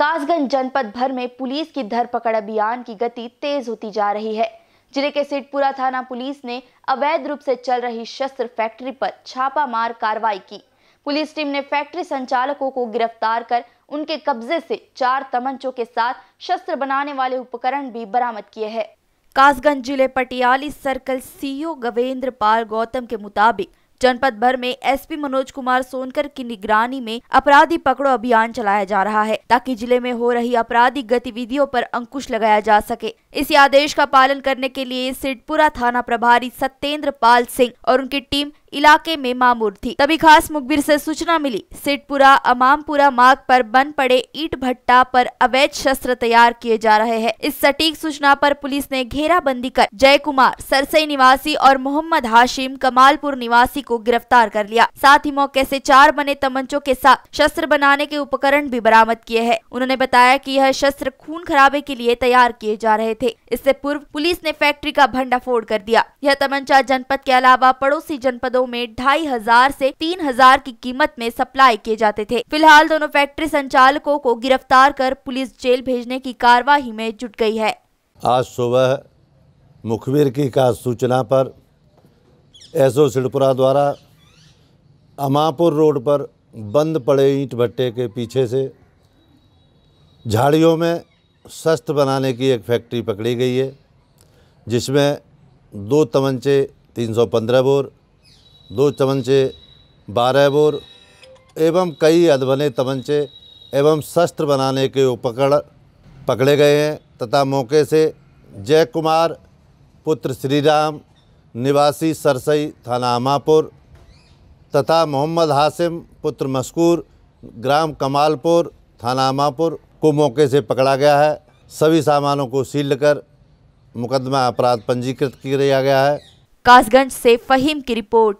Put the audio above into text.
कासगंज जनपद भर में पुलिस की धरपकड़ अभियान की गति तेज होती जा रही है। जिले के सिदपुरा थाना पुलिस ने अवैध रूप से चल रही शस्त्र फैक्ट्री पर छापामार कार्रवाई की। पुलिस टीम ने फैक्ट्री संचालकों को गिरफ्तार कर उनके कब्जे से 4 तमंचों के साथ शस्त्र बनाने वाले उपकरण भी बरामद किए हैं। कासगंज जिले पटियाली सर्कल सीओ गवेंद्रपाल गौतम के मुताबिक जनपद भर में एसपी मनोज कुमार सोनकर की निगरानी में अपराधी पकड़ो अभियान चलाया जा रहा है ताकि जिले में हो रही आपराधिक गतिविधियों पर अंकुश लगाया जा सके। इसी आदेश का पालन करने के लिए सिदपुरा थाना प्रभारी सत्येंद्र पाल सिंह और उनकी टीम इलाके में मामूर थी, तभी खास मुखबिर से सूचना मिली सिदपुरा अमामपुरा मार्ग पर बन पड़े ईट भट्टा पर अवैध शस्त्र तैयार किए जा रहे हैं। इस सटीक सूचना पर पुलिस ने घेराबंदी कर जय कुमार सरसई निवासी और मोहम्मद हाशिम कमालपुर निवासी को गिरफ्तार कर लिया। साथ ही मौके से 4 बने तमंचों के साथ शस्त्र बनाने के उपकरण भी बरामद किए हैं। उन्होंने बताया कि यह शस्त्र खून खराबे के लिए तैयार किए जा रहे थे। इससे पूर्व पुलिस ने फैक्ट्री का भंडाफोड़ कर दिया। यह तमंचा जनपद के अलावा पड़ोसी जनपदों में 2500 से 3000 की कीमत में सप्लाई किए जाते थे। फिलहाल दोनों फैक्ट्री संचालकों को गिरफ्तार कर पुलिस जेल भेजने की कार्यवाही में जुट गई है। आज सुबह मुखबिर की सूचना पर एसओ सिदपुरा द्वारा अमापुर रोड पर बंद पड़े ईंट भट्टे के पीछे से झाड़ियों में शस्त्र बनाने की एक फैक्ट्री पकड़ी गई है, जिसमें 2 तमंचे 315 बोर, 2 तमंचे 12 बोर एवं कई अधबने तमंचे एवं शस्त्र बनाने के उपकरण पकड़े गए हैं तथा मौके से जय कुमार पुत्र श्रीराम निवासी सरसई थाना अमापुर तथा मोहम्मद हाशिम पुत्र मस्कूर ग्राम कमालपुर थाना अमापुर को मौके से पकड़ा गया है। सभी सामानों को सील कर मुकदमा अपराध पंजीकृत किया गया है। कासगंज से फहीम की रिपोर्ट।